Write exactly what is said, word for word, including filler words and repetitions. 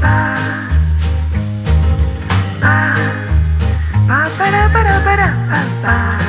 ba ba ba ba ba ba ba ba ba.